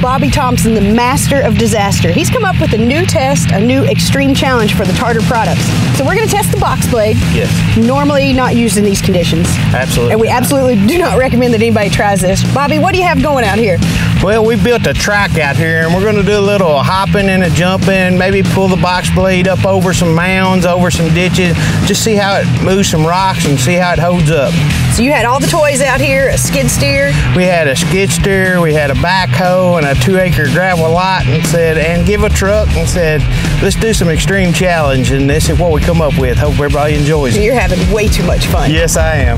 Bobby Thompson, the master of disaster. He's come up with a new test, a new extreme challenge for the Tarter products. So we're going to test the box blade. Yes. Normally not used in these conditions. Absolutely. And we absolutely do not recommend that anybody tries this. Bobby, what do you have going out here? Well, we built a track out here, and we're going to do a little hopping and a jumping, maybe pull the box blade up over some mounds, over some ditches, just see how it moves some rocks and see how it holds up. So you had all the toys out here, a skid steer? We had a skid steer, we had a backhoe and a 2-acre gravel lot, and said, and give a truck, and said, let's do some extreme challenge, and this is what we come up with. Hope everybody enjoys it. You're having way too much fun. Yes, I am.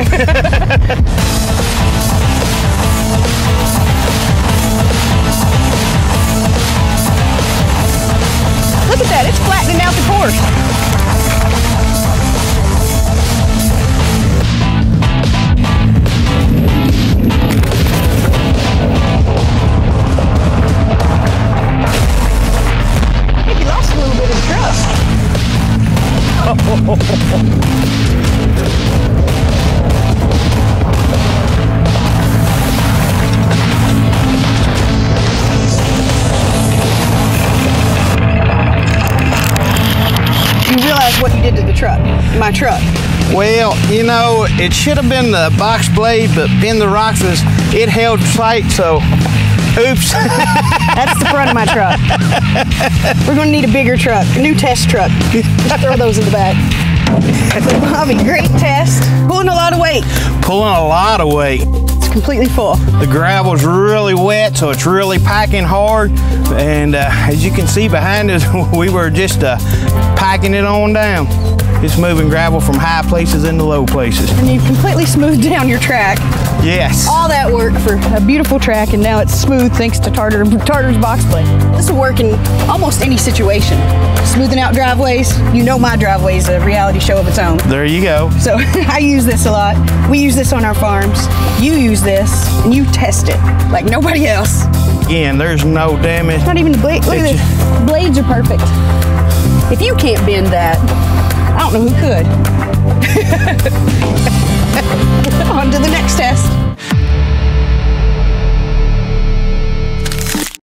Look at that, it's flattening out the course. I think you lost a little bit of trust. What you did to the truck, my truck? Well, you know, it should have been the box blade, but being the rocks, it held tight, so oops. That's the front of my truck. We're going to need a bigger truck, a new test truck. Just throw those in the back. So, Bobby, great test. Pulling a lot of weight. Pulling a lot of weight. Completely full. The gravel's really wet, so it's really packing hard, and as you can see behind us, we were just packing it on down. Just moving gravel from high places into low places. And you've completely smoothed down your track. Yes. All that work for a beautiful track, and now it's smooth thanks to Tarter's box blade. This will work in almost any situation. Smoothing out driveways. You know, my driveway is a reality show of its own. There you go. So I use this a lot. We use this on our farms. You use this, and you test it like nobody else. Again, there's no damage. Not even the blade. Look at this. Blades are perfect. If you can't bend that, I don't know who could. On to the next test.